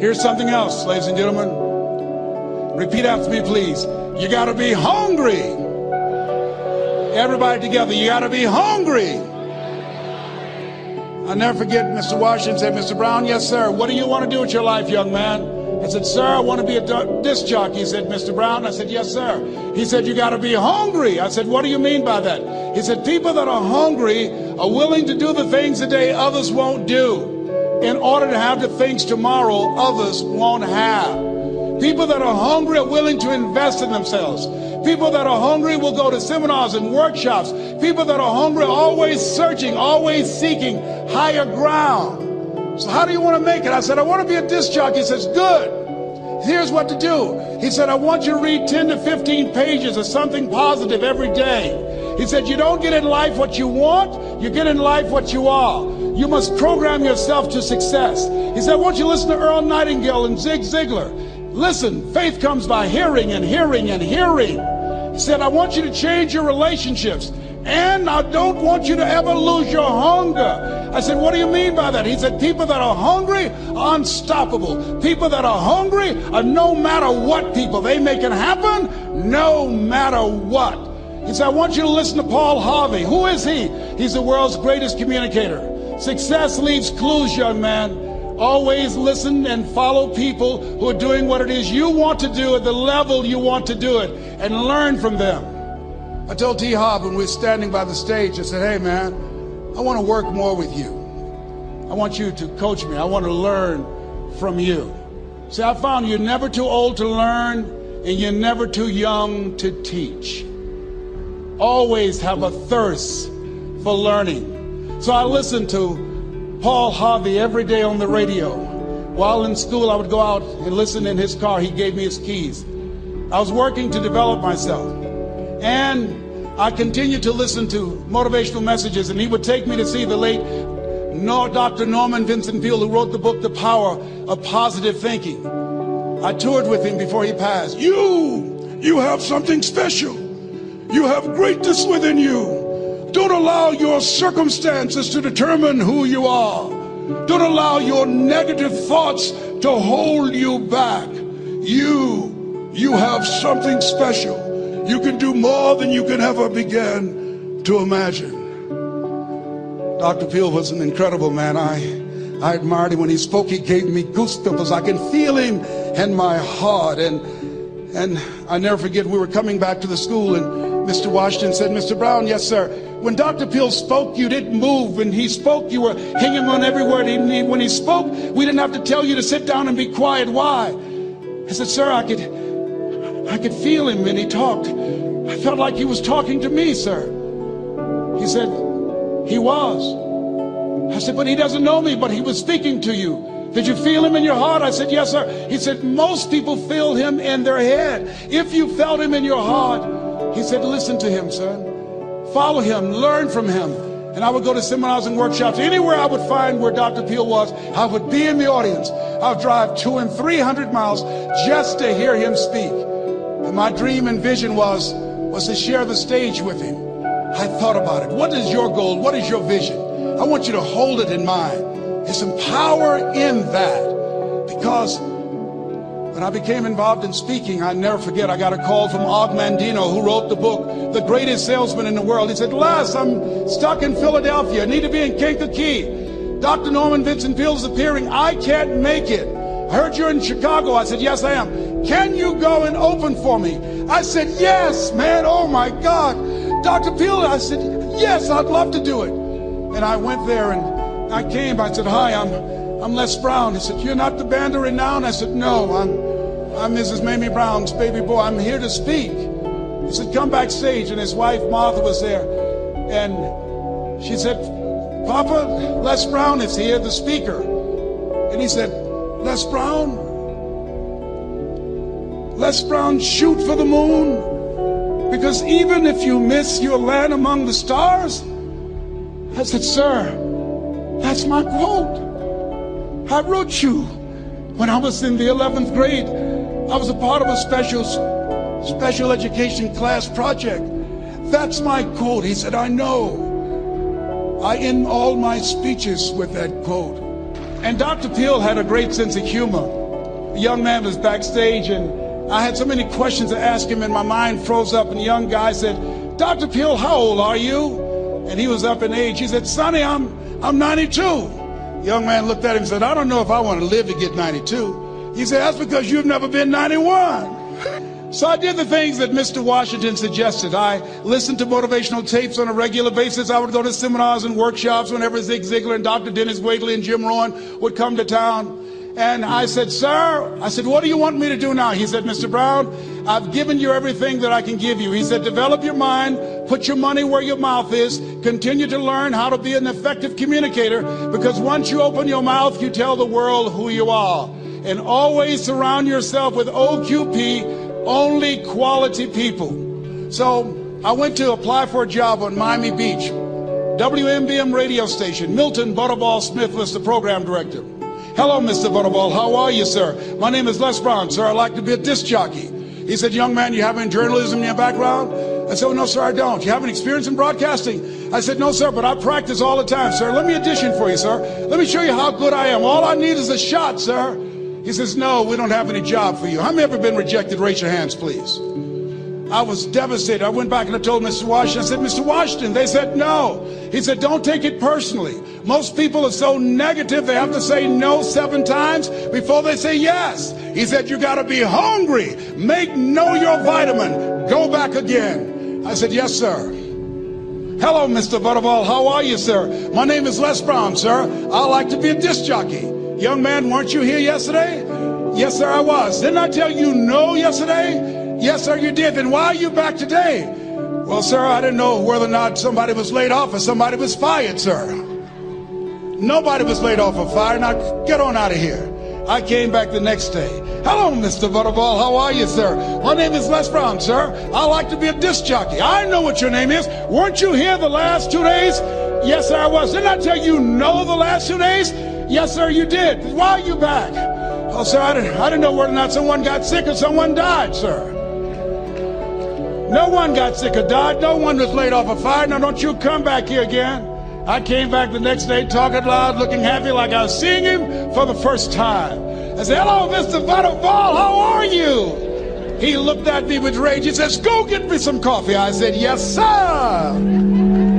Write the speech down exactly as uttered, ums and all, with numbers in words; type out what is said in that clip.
Here's something else, ladies and gentlemen. Repeat after me, please. You gotta be hungry. Everybody together, you gotta be hungry. I'll never forget, Mister Washington said, Mister Brown, yes, sir, what do you want to do with your life, young man? I said, sir, I want to be a disc jockey. He said, Mister Brown, I said, yes, sir. He said, you got to be hungry. I said, what do you mean by that? He said, people that are hungry are willing to do the things today others won't do in order to have the things tomorrow others won't have. People that are hungry are willing to invest in themselves. People that are hungry will go to seminars and workshops. People that are hungry are always searching, always seeking higher ground. So how do you want to make it? I said, I want to be a disc jockey. He says, good. Here's what to do. He said, I want you to read ten to fifteen pages of something positive every day. He said, you don't get in life what you want, you get in life what you are. You must program yourself to success. He said, I want you to listen to Earl Nightingale and Zig Ziglar. Listen, faith comes by hearing and hearing and hearing. He said, I want you to change your relationships, and I don't want you to ever lose your hunger. I said, what do you mean by that? He said, people that are hungry are unstoppable. People that are hungry are no matter what people. They make it happen no matter what. He said, I want you to listen to Paul Harvey. Who is he? He's the world's greatest communicator. Success leaves clues, young man. Always listen and follow people who are doing what it is you want to do at the level you want to do it, and learn from them. I told T. Harv when we were standing by the stage, I said, hey man, I want to work more with you. I want you to coach me. I want to learn from you. See, I found you're never too old to learn and you're never too young to teach. Always have a thirst for learning. So I listened to Paul Harvey every day on the radio. While in school, I would go out and listen in his car. He gave me his keys. I was working to develop myself. And I continued to listen to motivational messages, and he would take me to see the late Doctor Norman Vincent Peale, who wrote the book, The Power of Positive Thinking. I toured with him before he passed. You, you have something special. You have greatness within you. Don't allow your circumstances to determine who you are. Don't allow your negative thoughts to hold you back. You, you have something special. You can do more than you can ever begin to imagine. Doctor Peale was an incredible man. I, I admired him. When he spoke, he gave me goosebumps. I can feel him in my heart. And, and I never forget, we were coming back to the school, and Mister Washington said, Mister Brown, yes, sir. When Doctor Peale spoke, you didn't move. When he spoke, you were hanging on every word. When he spoke, we didn't have to tell you to sit down and be quiet. Why? I said, sir, I could, I could feel him when he talked. I felt like he was talking to me, sir. He said, he was. I said, but he doesn't know me, but he was speaking to you. Did you feel him in your heart? I said, yes, sir. He said, most people feel him in their head. If you felt him in your heart, he said, listen to him, son. Follow him, learn from him. And I would go to seminars and workshops. Anywhere I would find where Doctor Peale was, I would be in the audience. I would drive two and three hundred miles just to hear him speak. And my dream and vision was, was to share the stage with him. I thought about it. What is your goal? What is your vision? I want you to hold it in mind. There's some power in that, because when I became involved in speaking, I never forget, I got a call from Og Mandino, who wrote the book, The Greatest Salesman in the World. He said, Les, I'm stuck in Philadelphia. I need to be in Kankakee. Doctor Norman Vincent Peale is appearing. I can't make it. I heard you're in Chicago. I said, yes, I am. Can you go and open for me? I said, yes, man. Oh, my God. Doctor Peale, I said, yes, I'd love to do it. And I went there, and I came. I said, hi, I'm... I'm Les Brown. He said, you're not the band of renown? I said, no, I'm, I'm Missus Mamie Brown's baby boy. I'm here to speak. He said, come backstage. And his wife, Martha, was there. And she said, Papa, Les Brown is here, the speaker. And he said, Les Brown? Les Brown, shoot for the moon? Because even if you miss, you'll land among the stars? I said, sir, that's my quote. I wrote you when I was in the eleventh grade. I was a part of a special, special education class project. That's my quote. He said, I know. I end all my speeches with that quote. And Doctor Peale had a great sense of humor. a young man was backstage, and I had so many questions to ask him, and my mind froze up. And the young guy said, "Doctor Peale, how old are you?" And he was up in age. He said, "Sonny, I'm, I'm ninety-two. The young man looked at him and said, "I don't know if I want to live to get ninety-two. He said, "That's because you've never been ninety-one. So I did the things that Mister Washington suggested. I listened to motivational tapes on a regular basis. I would go to seminars and workshops whenever Zig Ziglar and Doctor Dennis Wadeley and Jim Rohn would come to town. And I said, "Sir," I said, "what do you want me to do now?" He said, "Mister Brown, I've given you everything that I can give you." He said, "Develop your mind, put your money where your mouth is, continue to learn how to be an effective communicator, because once you open your mouth, you tell the world who you are. And always surround yourself with O Q P, only quality people." So I went to apply for a job on Miami Beach. W M B M radio station. Milton Butterball Smith was the program director. "Hello, Mister Butterball. How are you, sir? My name is LesBrown, sir. I'd like to be a disc jockey." He said, "Young man, you have any journalism in your background?" I said, "Well, no, sir, I don't." "You have any experience in broadcasting?" I said, "No, sir, but I practice all the time, sir. Let me audition for you, sir. Let me show you how good I am. All I need is a shot, sir." He says, "No, we don't have any job for you. How many ever been rejected? Raise your hands, please." I was devastated. I went back and I told Mister Washington. I said, "Mister Washington," they said, "no." He said, "Don't take it personally. Most people are so negative, they have to say no seven times before they say yes." He said, "You got to be hungry. Make know your vitamin. Go back again." I said, "Yes, sir." "Hello, Mister Butterball. How are you, sir? My name is LesBrown, sir. I like to be a disc jockey." "Young man, weren't you here yesterday?" "Yes, sir, I was." "Didn't I tell you no yesterday?" "Yes, sir, you did." "Then why are you back today?" "Well, sir, I didn't know whether or not somebody was laid off or somebody was fired, sir." "Nobody was laid off or fired. Now get on out of here." I came back the next day. "Hello, Mister Butterball. How are you, sir? My name is LesBrown, sir. I like to be a disc jockey." "I know what your name is. Weren't you here the last two days?" "Yes, sir, I was." "Didn't I tell you no the last two days?" "Yes, sir, you did. Why are you back?" "Oh, sir, I didn't, I didn't know whether or not someone got sick or someone died, sir." No one got sick or died. No one was laid off or fired. Now, don't you come back here again. I came back the next day talking loud, looking happy like I was seeing him for the first time. I said, "Hello, Mister Butterball, how are you?" He looked at me with rage. He says, "Go get me some coffee." I said, "Yes, sir."